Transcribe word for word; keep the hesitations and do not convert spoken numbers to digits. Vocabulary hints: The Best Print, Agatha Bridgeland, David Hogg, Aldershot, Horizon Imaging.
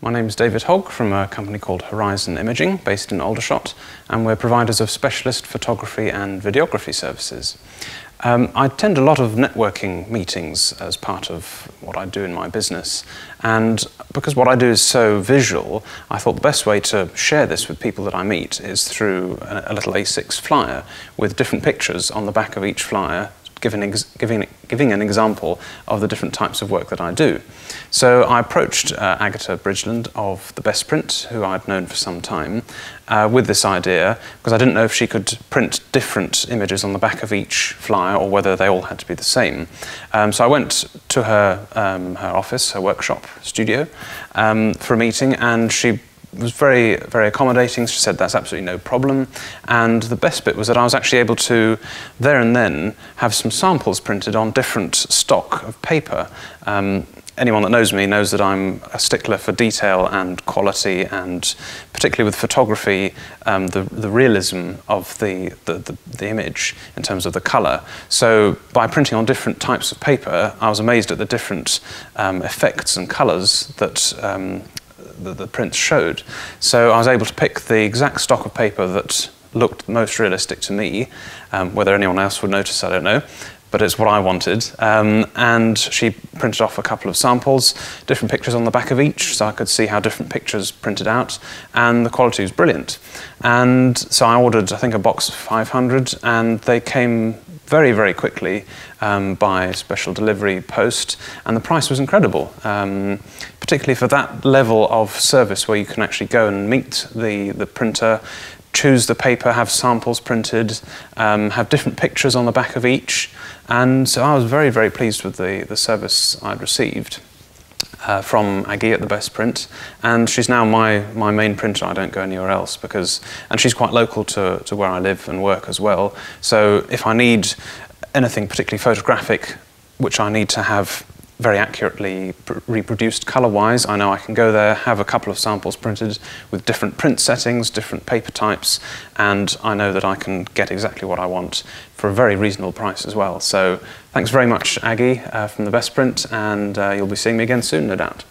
My name is David Hogg from a company called Horizon Imaging, based in Aldershot, and we're providers of specialist photography and videography services. Um, I attend a lot of networking meetings as part of what I do in my business, and because what I do is so visual, I thought the best way to share this with people that I meet is through a, a little A six flyer with different pictures on the back of each flyer, Giving, ex giving, giving an example of the different types of work that I do. So I approached uh, Agatha Bridgeland of The Best Print, who I'd known for some time, uh, with this idea, because I didn't know if she could print different images on the back of each flyer or whether they all had to be the same. Um, so I went to her, um, her office, her workshop studio, um, for a meeting, and she was very, very accommodating. She said that's absolutely no problem, and the best bit was that I was actually able to, there and then, have some samples printed on different stock of paper. Um, anyone that knows me knows that I'm a stickler for detail and quality, and particularly with photography, um, the, the realism of the, the, the, the image in terms of the colour. So by printing on different types of paper, I was amazed at the different um, effects and colours that um, that the prints showed. So I was able to pick the exact stock of paper that looked most realistic to me. Um, whether anyone else would notice, I don't know, but it's what I wanted. Um, and she printed off a couple of samples, different pictures on the back of each, so I could see how different pictures printed out, and the quality was brilliant. And so I ordered, I think, a box of five hundred, and they came very, very quickly um, by special delivery post, and the price was incredible, um, particularly for that level of service where you can actually go and meet the, the printer, choose the paper, have samples printed, um, have different pictures on the back of each. And so I was very, very pleased with the, the service I'd received Uh, from Aggie at The Best Print, and she's now my, my main printer. I don't go anywhere else, because, and she's quite local to, to where I live and work as well, so if I need anything particularly photographic, which I need to have very accurately reproduced colour-wise, I know I can go there, have a couple of samples printed with different print settings, different paper types, and I know that I can get exactly what I want for a very reasonable price as well. So thanks very much, Aggie, uh, from The Best Print, and uh, you'll be seeing me again soon, no doubt.